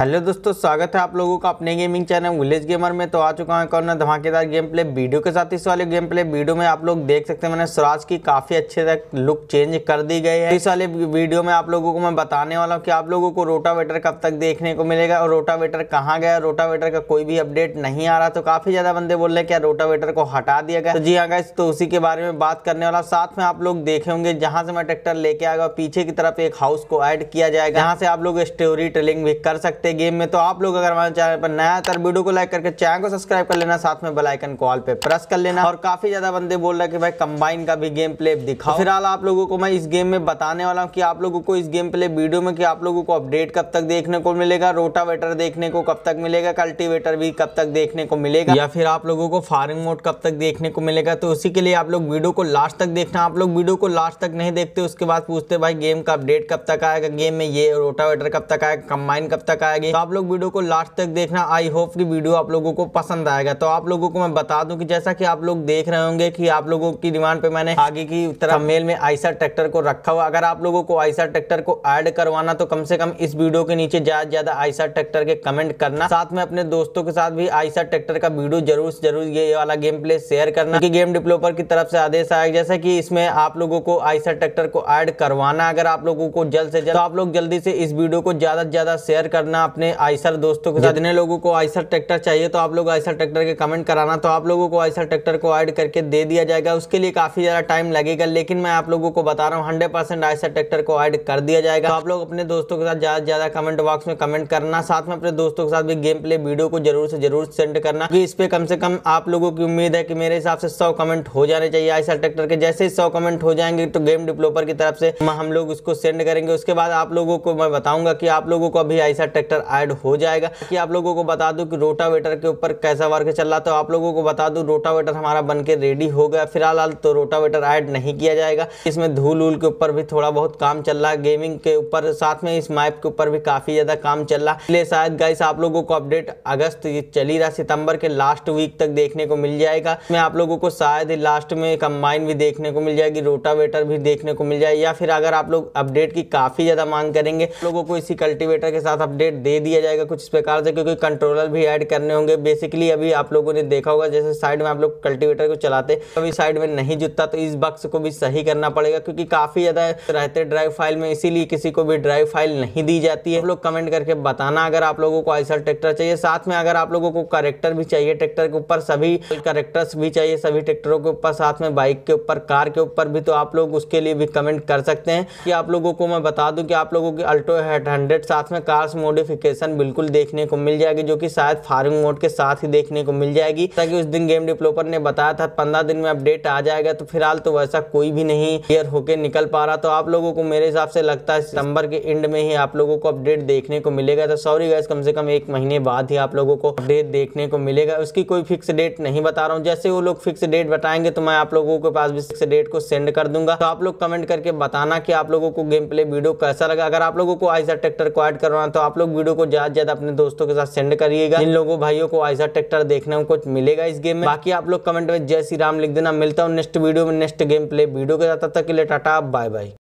Hello दोस्तों, स्वागत है आप लोगों का अपने गेमिंग चैनल विलेज गेमर में। तो आ चुका है एक और धमाकेदार गेम प्ले वीडियो के साथ। इस वाले गेम प्ले वीडियो में आप लोग देख सकते हैं मैंने स्वराज की काफ़ी अच्छे तक लुक चेंज कर दी गई है। इस वाले वीडियो में आप लोगों को मैं बताने वाला हूँ कि आप लोगों को रोटावेटर कब तक देखने को मिलेगा और रोटावेटर कहाँ गया। रोटावेटर का कोई भी अपडेट नहीं आ रहा, तो काफ़ी ज़्यादा बंदे बोल रहे हैं क्या रोटावेटर को हटा दिया गया। तो जी हाँ गाइस, तो उसी के बारे में बात करने वाला। साथ में आप लोग देखे होंगे जहाँ से मैं ट्रैक्टर लेके आएगा पीछे की तरफ एक हाउस को ऐड किया जाएगा, जहाँ से आप लोग स्टोरी टेलिंग भी कर सकते गेम में। तो आप लोग अगर हमारे चैनल पर नया है तो वीडियो को लाइक करके चैनल को सब्सक्राइब कर लेना, साथ में बेल आइकन को ऑल पे प्रेस कर लेना। और काफी ज्यादा बंदे बोल रहे हैं कि भाई कंबाइन का भी गेम प्ले दिखाओ। फिलहाल आप लोगों को मैं इस गेम में बताने वाला हूँ कि आप लोगों को इस गेम प्ले वीडियो में कि आप लोगों को अपडेट कब तक देखने को मिलेगा, रोटावेटर देखने को कब तक मिलेगा, कल्टीवेटर भी कब तक देखने को मिलेगा, या फिर आप लोगों को फार्मिंग मोड कब तक देखने को मिलेगा। तो उसी के लिए आप लोग वीडियो को लास्ट तक देखना। आप लोग वीडियो को लास्ट तक नहीं देखते उसके बाद पूछते भाई गेम का अपडेट कब तक आएगा, गेम में ये रोटावेटर कब तक आएगा, कंबाइन कब तक आएगा। तो आप लोग वीडियो को लास्ट तक देखना। आई होप कि वीडियो आप लोगों को पसंद आएगा। तो आप लोगों को मैं बता दूं कि जैसा कि आप लोग देख रहे होंगे कि आप लोगों की डिमांड पे मैंने आगे की तरफ मेल में आयशर ट्रैक्टर को रखा हुआ। अगर आप लोगों को आयशर ट्रैक्टर को ऐड करवाना तो कम से कम इस वीडियो के नीचे ज्यादा से ज्यादा आयशर ट्रैक्टर के कमेंट करना। साथ में अपने दोस्तों के साथ भी आयशर ट्रैक्टर का वीडियो जरूर जरूर ये वाला गेम प्ले शेयर करना, क्योंकि गेम डेवलपर की तरफ से आदेश आया जैसा कि इसमें आप लोगों को आयशर ट्रैक्टर को ऐड करवाना। अगर आप लोगों को जल्द से जल्द, आप लोग जल्दी से इस वीडियो को ज्यादा से ज्यादा शेयर करना अपने आयशर दोस्तों के साथ। जितने लोगों को आयशर ट्रैक्टर चाहिए तो आप लोग आयशर ट्रैक्टर के कमेंट कराना। तो आप लोगों को आयशर ट्रैक्टर को ऐड करके दे दिया जाएगा। उसके लिए काफी ज्यादा टाइम लगेगा, लेकिन मैं आप लोगों को बता रहा हूँ 100% आयशर ट्रैक्टर को ऐड कर दिया जाएगा। तो आप लोग अपने दोस्तों के साथ ज्यादा ज्यादा कमेंट बॉक्स में कमेंट करना। साथ में अपने दोस्तों के साथ भी गेम प्ले वीडियो को जरूर से जरूर सेंड करना, क्योंकि इस पे कम से कम आप लोगों की उम्मीद है कि मेरे हिसाब से 100 कमेंट हो जाने चाहिए आयशर ट्रैक्टर के। जैसे 100 कमेंट हो जाएंगे तो गेम डेवलपर की तरफ से हम लोग उसको सेंड करेंगे। उसके बाद आप लोगों को मैं बताऊंगा कि आप लोगों को अभी आयशर ट्रैक्टर ऐड हो जाएगा। कि आप लोगों को बता दूं कि रोटावेटर के ऊपर कैसा वर्क चल रहा। तो आप लोगों को बता दूं रोटावेटर हमारा बनके रेडी हो गया। फिलहाल तो रोटावेटर ऐड नहीं किया जाएगा। इसमें धूल ऊल के ऊपर भी थोड़ा बहुत काम चल रहा है, गेमिंग के ऊपर, साथ में इस मैप के ऊपर भी काफी ज्यादा काम चल रहा है। इसलिए शायद गाइस आप लोगों को अपडेट अगस्त चल ही रहा, सितंबर के लास्ट वीक तक देखने को मिल जाएगा। इसमें आप लोगों को शायद लास्ट में कंबाइन भी देखने को मिल जाएगी, रोटावेटर भी देखने को मिल जाएगी, या फिर अगर आप लोग अपडेट की काफी ज्यादा मांग करेंगे लोगों को इसी कल्टीवेटर के साथ अपडेट दे दिया जाएगा कुछ इस प्रकार से, क्योंकि कंट्रोलर भी ऐड करने होंगे। बेसिकली अभी आप लोगों ने देखा होगा जैसे साइड में आप लोग कल्टीवेटर को चलाते कभी साइड में नहीं जुटता, तो इस बक्स को भी सही करना पड़ेगा, क्योंकि काफी ज्यादा रहते ड्राइव फाइल में, इसीलिए किसी को भी ड्राइव फाइल नहीं दी जाती है। आप लोग कमेंट करके बताना अगर आप लोगों को आयशर ट्रैक्टर चाहिए। साथ में अगर आप लोगों को कैरेक्टर भी चाहिए ट्रैक्टर के ऊपर, सभी कैरेक्टर्स भी चाहिए सभी ट्रैक्टरों के ऊपर, साथ में बाइक के ऊपर, कार के ऊपर भी, तो आप लोग उसके लिए भी कमेंट कर सकते हैं। कि आप लोगों को मैं बता दूं कि आप लोगों की अल्टो 800 साथ में कार्स मॉडिफिकेशन बिल्कुल देखने को मिल जाएगी, जो कि शायद फार्मिंग मोड के साथ ही देखने को मिल जाएगी। ताकि उस दिन गेम डेवलपर ने बताया था 15 दिन में अपडेट आ जाएगा, तो फिलहाल तो वैसा कोई भी नहीं क्लियर होके निकल पा रहा। तो आप लोगों को मेरे हिसाब से लगता है सितंबर के एंड में ही आप लोगों को अपडेट देखने को मिलेगा। तो सॉरी गाइस, कम से कम एक महीने बाद ही आप लोगों को अपडेट देखने को मिलेगा। उसकी कोई फिक्स डेट नहीं बता रहा हूँ, जैसे वो लोग फिक्स डेट बताएंगे तो मैं आप लोगों के पास भी फिक्स डेट को सेंड कर दूंगा। तो आप लोग कमेंट करके बताना कि आप लोगों को गेम प्ले वीडियो कैसा लगा। अगर आप लोगों को आयशर ट्रैक्टर को ऐड करवाना तो आप लोग वीडियो को ज्यादा अपने दोस्तों के साथ सेंड करिएगा, इन लोगों भाइयों को आयशर ट्रैक्टर देखने को कुछ मिलेगा इस गेम में। बाकी आप लोग कमेंट में जय श्री राम लिख देना। मिलता हूँ नेक्स्ट वीडियो में नेक्स्ट गेम प्ले वीडियो के साथ, तब तक के लिए टाटा बाय बाय।